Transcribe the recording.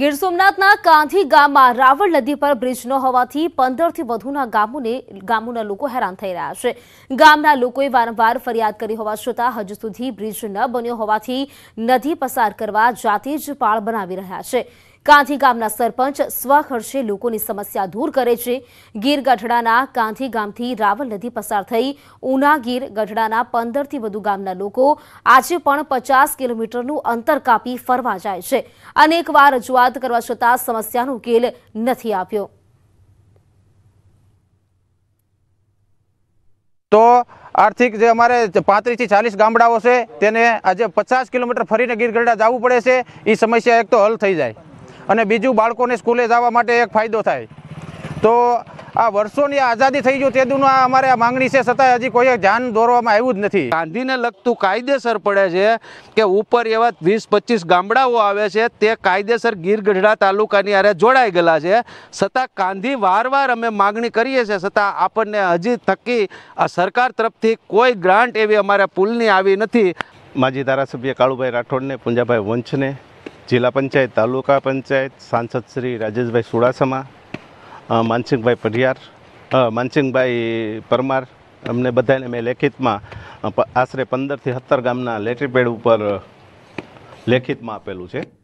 ગીર સોમનાથના કાંધી ગામમાં રાવલ નદી પર બ્રિજ ન હોવાથી 15થી વધુના ગામોના લોકો હેરાન થઈ રહ્યા છે। ગામના લોકોએ વારંવાર ફરિયાદ કરી હોવા છતાં હજુ સુધી બ્રિજ ન બન્યો હોવાથી નદી પસાર કરવા જાતે જ પાળ બનાવી રહ્યા છે। કાંધી ગામના સરપંચ સ્વખર્ચે લોકોની સમસ્યા દૂર કરે છે। ગીર ગઢડાના કાંધી ગામથી રાવલ નદી પસાર થઈ ઉના ગીર ગઢડાના 15થી વધુ ગામના લોકો આજે પણ 50 કિલોમીટરનું અંતર કાપી ફરવા જાય છે। અનેકવાર રજૂઆત કરવા છતાં સમસ્યાનો ઉકેલ નથી આપ્યો। તો आर्थिक जो अमारे 35 થી 40 गामडाओ छे तेने आजे 50 किलोमीटर फरीने गीर गढ़ा जावू पड़े छे। ई समस्या एक तो हल थई जाय अने बीजू बाळकोने स्कूले जावा माटे एक फायदो थाय। तो आ वर्षोनी आजादी थई गयो तेदुनो अमारे आ मांगणी छे छतांय हजी कोई ध्यान दोरवामां आव्युं ज नथी। कांधीने लगतुं कायदेसर पड़े छे के ऊपर एवा 20-25 गामडाओ आवे छे ते कायदेसर गीर गढ़डा तालुकानी आरे जोड़ाई गेला छे छतां कांधी वारवार अमे मांगणी करीए छे छतां आपणने हजी तकी आ सरकार तरफथी कोई ग्रांट एवी अमारा पुलनी आवी नथी। माजी धारासभ्य काळुभाई राठोडने पुंजाभाई वंशने जिला पंचायत तालुका पंचायत सांसद श्री राजेश भाई सुडासमा मानसिंह भाई पधियार मानसिंह भाई परमार अमने बधाने मैं लिखित में आश्रे 15 થી 70 गामना लेटरीपेड पर लिखित में आपेलू है।